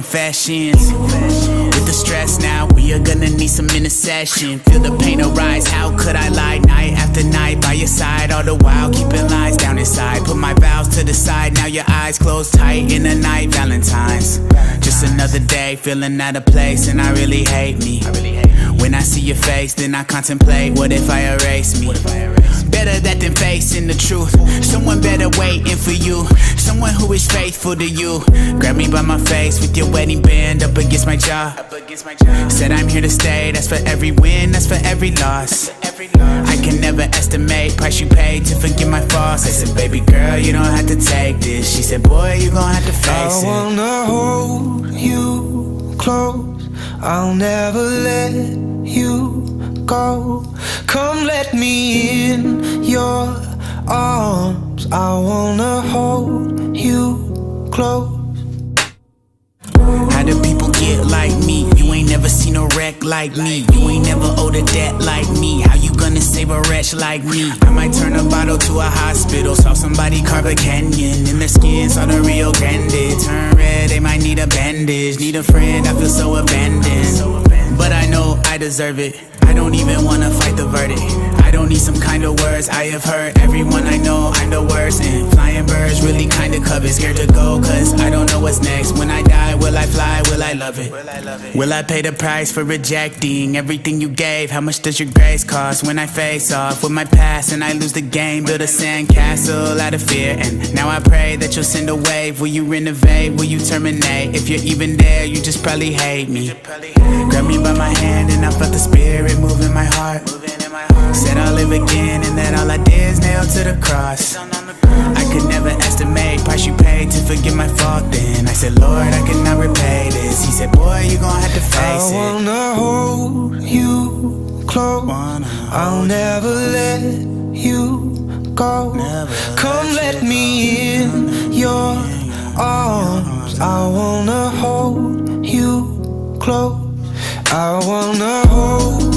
confessions. With the stress now, we are gonna need some intercession. Feel the pain arise, how could I lie? Night after night by your side, all the while keeping lies down inside. Put my vows to the side, now your eyes closed tight in the night. Valentine's, just another day, feeling out of place, and I really hate me. When I see your face, then I contemplate, what if I erase me? Better that than facing the truth. Someone better waiting for you, someone who is faithful to you. Grab me by my face with your wedding band up against my jaw. Said I'm here to stay, that's for every win, that's for every loss. I can never estimate price you paid to forgive my faults. I said, baby girl, you don't have to take this. She said, boy, you gon' have to face it. I wanna hold you close, I'll never let you go. Come let me in your arms, I wanna hold you close. How do people get like me? You ain't never seen a wreck like me. You ain't never owed a debt like me. How you gonna save a wretch like me? I might turn a bottle to a hospital. Saw somebody carve a canyon in their skin, saw the Rio Grande turn red, they might need a bandage. Need a friend, I feel so abandoned, but I know I deserve it. I don't even wanna fight the verdict. I don't need some kind of words. I have heard everyone I know, I'm the worst. And flying birds really kinda covered. Scared to go cause I don't know what's next. When I die, will I fly? Will I love it? Will I pay the price for rejecting everything you gave? How much does your grace cost? When I face off with my past and I lose the game, build a sandcastle out of fear. And now I pray that you'll send a wave. Will you renovate? Will you terminate? If you're even there, you just probably hate me. Grab me by my hand and I felt the spirit moving my heart. Said I'll live again and that all I did is nailed to the cross. I could never estimate price you paid to forgive my fault then. I said, Lord, I cannot repay this. He said, boy, you gon' have to face it. I wanna hold you close, I'll never let you go. Come let me in your arms, I wanna hold you close. I wanna hold